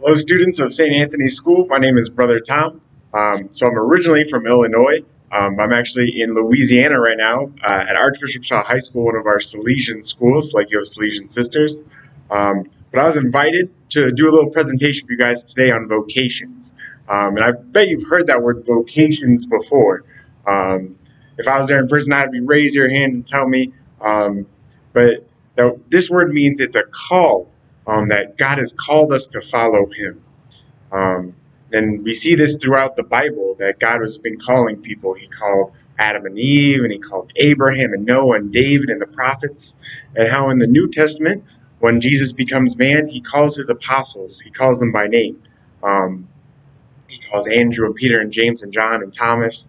Hello, students of St. Anthony's School. My name is Brother Tom. So I'm originally from Illinois. I'm actually in Louisiana right now at Archbishop Shaw High School, one of our Salesian schools, like you have Salesian sisters. But I was invited to do a little presentation for you guys today on vocations. And I bet you've heard that word vocations before. If I was there in person, I'd be raise your hand and tell me. But this word means it's a call. That God has called us to follow him. And we see this throughout the Bible, that God has been calling people. He called Adam and Eve, and he called Abraham and Noah and David and the prophets, and how in the New Testament, when Jesus becomes man, he calls his apostles. He calls them by name. He calls Andrew and Peter and James and John and Thomas,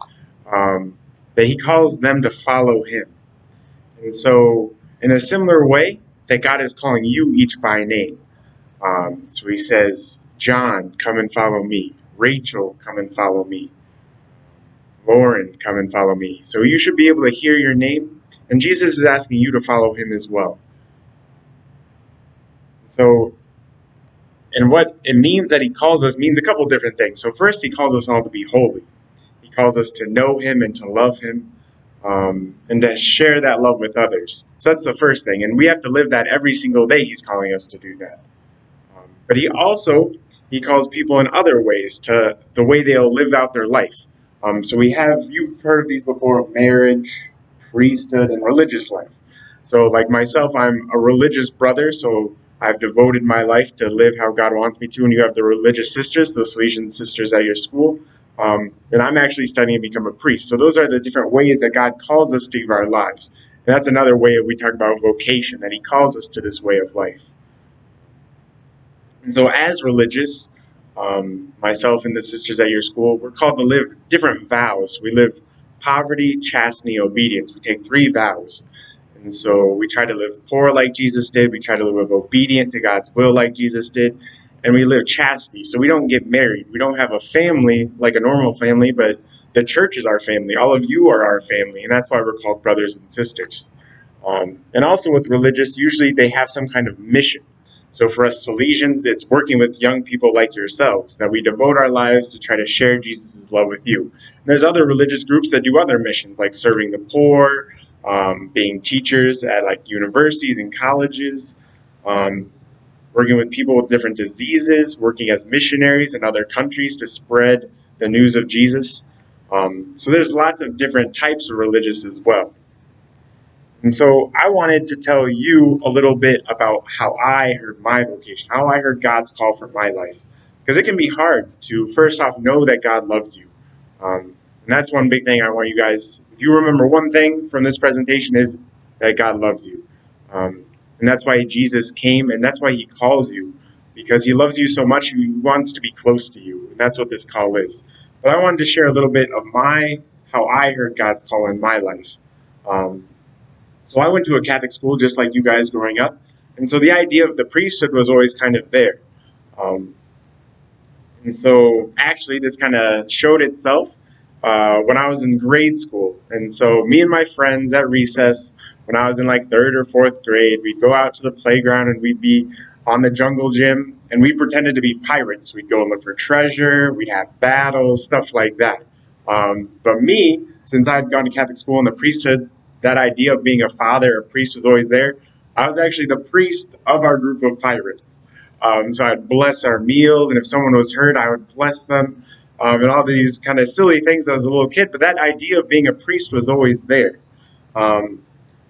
that he calls them to follow him. And so in a similar way, that God is calling you each by name. So he says, John, come and follow me. Rachel, come and follow me. Lauren, come and follow me. So you should be able to hear your name, and Jesus is asking you to follow him as well. So, and what it means that he calls us means a couple different things. So first, he calls us all to be holy. He calls us to know him and to love him. And to share that love with others. So that's the first thing, and we have to live that every single day. He's calling us to do that. But he calls people in other ways to the way they'll live out their life. So you've heard of these before, marriage, priesthood, and religious life. So like myself, I'm a religious brother, so I've devoted my life to live how God wants me to, and you have the religious sisters, the Salesian sisters at your school. And I'm actually studying to become a priest. So those are the different ways that God calls us to live our lives. And that's another way we talk about vocation, that he calls us to this way of life. And so as religious, myself and the sisters at your school, we're called to live different vows. We live poverty, chastity, obedience. We take three vows. And so we try to live poor like Jesus did. We try to live obedient to God's will like Jesus did. And we live chastity, so we don't get married. We don't have a family like a normal family, but the church is our family. All of you are our family, and that's why we're called brothers and sisters. And also with religious, usually they have some kind of mission. So for us Salesians, it's working with young people like yourselves, that we devote our lives to try to share Jesus' love with you. And there's other religious groups that do other missions, like serving the poor, being teachers at like universities and colleges, working with people with different diseases, working as missionaries in other countries to spread the news of Jesus. So there's lots of different types of religious as well. And so I wanted to tell you a little bit about how I heard my vocation, how I heard God's call for my life. Because it can be hard to, first off, know that God loves you. And that's one big thing I want you guys, if you remember one thing from this presentation, is that God loves you. And that's why Jesus came, and that's why he calls you, because he loves you so much, he wants to be close to you, and that's what this call is. But I wanted to share a little bit of how I heard God's call in my life. So I went to a Catholic school just like you guys growing up, and so the idea of the priesthood was always kind of there. And so actually this kind of showed itself when I was in grade school. And so me and my friends at recess, when I was in like 3rd or 4th grade, we'd go out to the playground and we'd be on the jungle gym, and we pretended to be pirates. We'd go and look for treasure, we'd have battles, stuff like that. But me, since I'd gone to Catholic school and the priesthood, that idea of being a father or priest was always there. I was actually the priest of our group of pirates. So I'd bless our meals, and if someone was hurt, I would bless them, and all these kind of silly things as a little kid, but that idea of being a priest was always there.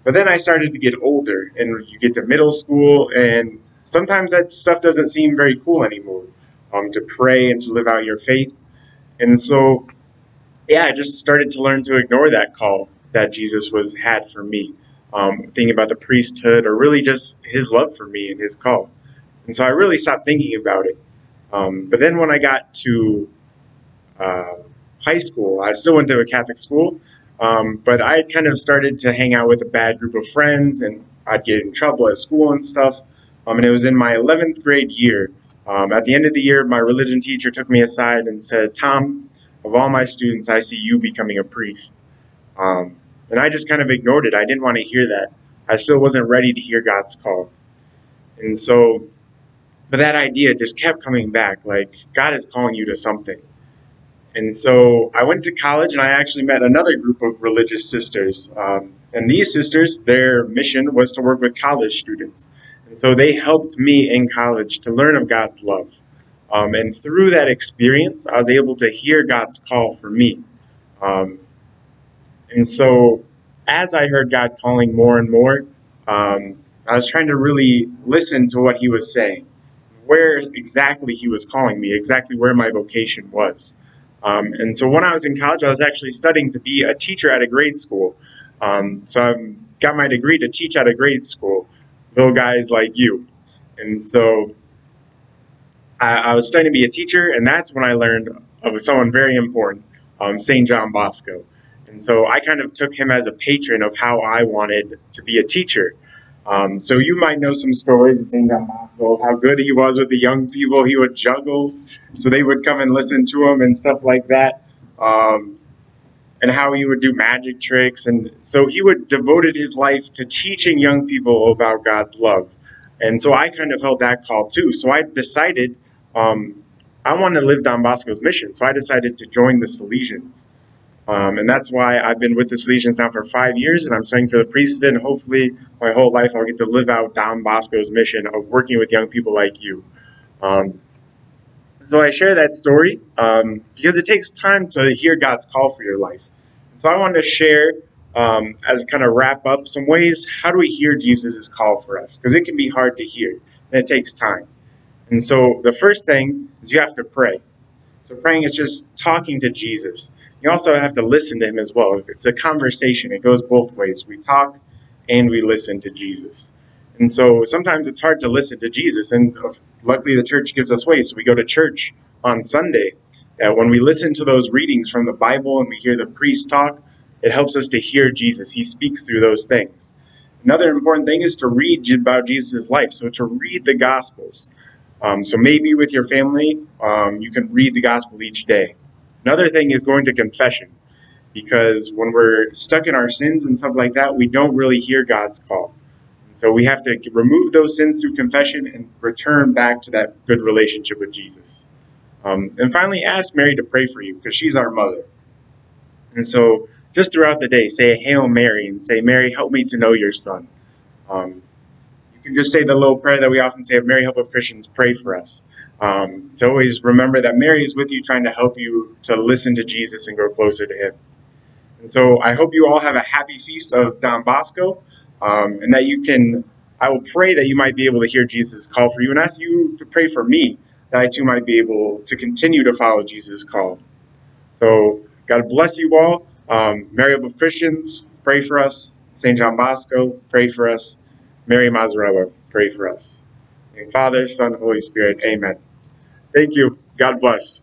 But then I started to get older, and you get to middle school, and sometimes that stuff doesn't seem very cool anymore, to pray and to live out your faith. And so, yeah, I just started to learn to ignore that call that Jesus had for me, thinking about the priesthood, or really just his love for me and his call. And so I really stopped thinking about it. But then when I got to high school, I still went to a Catholic school, but I kind of started to hang out with a bad group of friends, and I'd get in trouble at school and stuff. And it was in my 11th grade year. At the end of the year, my religion teacher took me aside and said, "Tom, of all my students, I see you becoming a priest." And I just kind of ignored it. I didn't want to hear that. I still wasn't ready to hear God's call. And so But that idea just kept coming back, like, God is calling you to something. And so I went to college, and I actually met another group of religious sisters. And these sisters, their mission was to work with college students. And so they helped me in college to learn of God's love. And through that experience, I was able to hear God's call for me. And so as I heard God calling more and more, I was trying to really listen to what he was saying, where exactly he was calling me, exactly where my vocation was. And so when I was in college, I was actually studying to be a teacher at a grade school. So I got my degree to teach at a grade school, little guys like you. And so I was studying to be a teacher, and that's when I learned of someone very important, St. John Bosco. And so I kind of took him as a patron of how I wanted to be a teacher. So you might know some stories of St. John Bosco, how good he was with the young people. He would juggle, so they would come and listen to him and stuff like that, and how he would do magic tricks. And so he would devoted his life to teaching young people about God's love. And so I kind of felt that call too. So I decided I wanted to live Don Bosco's mission. So I decided to join the Salesians. And that's why I've been with the Salesians now for 5 years, and I'm studying for the priesthood, and hopefully my whole life I'll get to live out Don Bosco's mission of working with young people like you. So I share that story because it takes time to hear God's call for your life. So I wanted to share, as kind of wrap up, some ways how do we hear Jesus' call for us, because it can be hard to hear, and it takes time. And so the first thing is you have to pray. So praying is just talking to Jesus. You also have to listen to him as well. It's a conversation. It goes both ways. We talk and we listen to Jesus. And so sometimes it's hard to listen to Jesus. And luckily the church gives us ways. So we go to church on Sunday. When we listen to those readings from the Bible and we hear the priest talk, it helps us to hear Jesus. He speaks through those things. Another important thing is to read about Jesus' life. So to read the Gospels. So maybe with your family, you can read the Gospel each day. Another thing is going to confession, because when we're stuck in our sins and stuff like that, we don't really hear God's call. So we have to remove those sins through confession and return back to that good relationship with Jesus. And finally, ask Mary to pray for you, because she's our mother. And so just throughout the day, say a Hail Mary and say, Mary, help me to know your son. You can just say the little prayer that we often say, Mary, help us Christians, pray for us. To always remember that Mary is with you, trying to help you to listen to Jesus and grow closer to him. And so I hope you all have a happy feast of Don Bosco, and that you can, I will pray that you might be able to hear Jesus' call for you, and ask you to pray for me, that I too might be able to continue to follow Jesus' call. So God bless you all. Mary of Christians, pray for us. St. John Bosco, pray for us. Mary Mazzarella, pray for us. In Father, Son, Holy Spirit, amen. Thank you. God bless.